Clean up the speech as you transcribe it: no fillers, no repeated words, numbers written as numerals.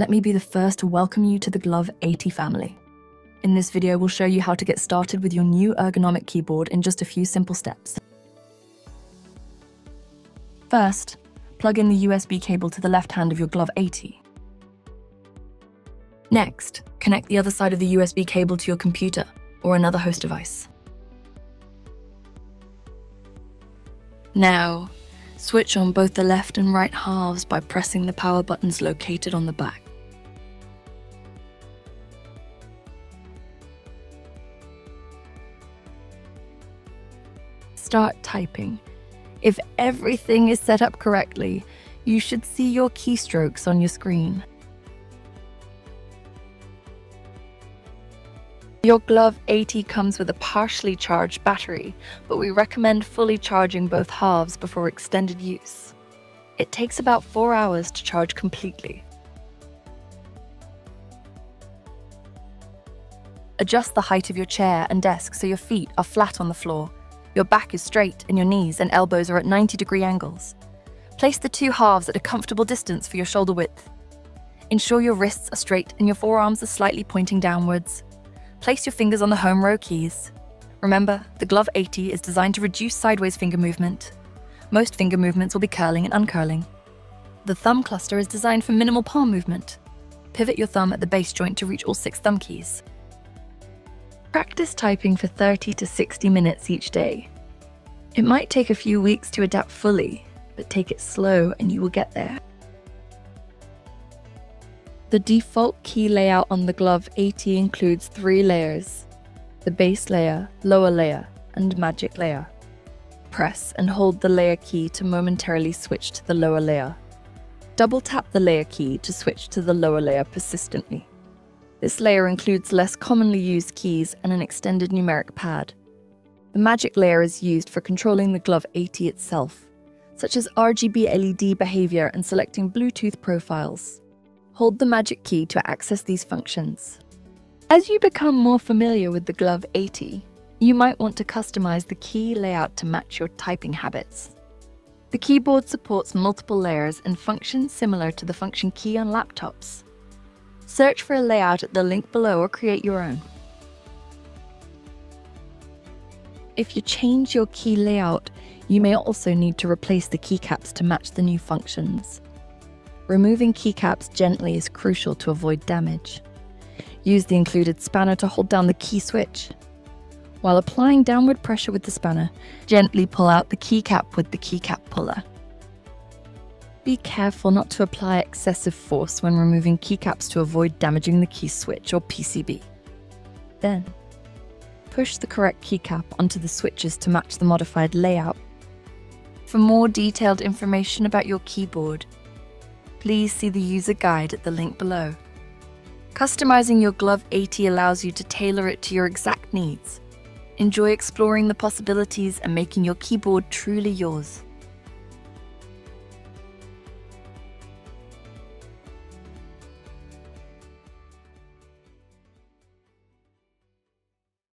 Let me be the first to welcome you to the Glove80 family. In this video, we'll show you how to get started with your new ergonomic keyboard in just a few simple steps. First, plug in the USB cable to the left hand of your Glove80. Next, connect the other side of the USB cable to your computer or another host device. Now, switch on both the left and right halves by pressing the power buttons located on the back. Start typing. If everything is set up correctly, you should see your keystrokes on your screen. Your Glove80 comes with a partially charged battery, but we recommend fully charging both halves before extended use. It takes about 4 hours to charge completely. Adjust the height of your chair and desk so your feet are flat on the floor, your back is straight, and your knees and elbows are at 90-degree angles. Place the two halves at a comfortable distance for your shoulder width. Ensure your wrists are straight and your forearms are slightly pointing downwards. Place your fingers on the home row keys. Remember, the Glove80 is designed to reduce sideways finger movement. Most finger movements will be curling and uncurling. The thumb cluster is designed for minimal palm movement. Pivot your thumb at the base joint to reach all 6 thumb keys. Practice typing for 30 to 60 minutes each day. It might take a few weeks to adapt fully, but take it slow and you will get there. The default key layout on the Glove80 includes 3 layers: the base layer, lower layer, and magic layer. Press and hold the layer key to momentarily switch to the lower layer. Double tap the layer key to switch to the lower layer persistently. This layer includes less commonly used keys and an extended numeric pad. The magic layer is used for controlling the Glove80 itself, such as RGB LED behavior and selecting Bluetooth profiles. Hold the magic key to access these functions. As you become more familiar with the Glove80, you might want to customize the key layout to match your typing habits. The keyboard supports multiple layers and functions similar to the function key on laptops. Search for a layout at the link below or create your own. If you change your key layout, you may also need to replace the keycaps to match the new functions. Removing keycaps gently is crucial to avoid damage. Use the included spanner to hold down the key switch. While applying downward pressure with the spanner, gently pull out the keycap with the keycap puller. Be careful not to apply excessive force when removing keycaps to avoid damaging the key switch or PCB. Then, push the correct keycap onto the switches to match the modified layout. For more detailed information about your keyboard, please see the user guide at the link below. Customizing your Glove80 allows you to tailor it to your exact needs. Enjoy exploring the possibilities and making your keyboard truly yours.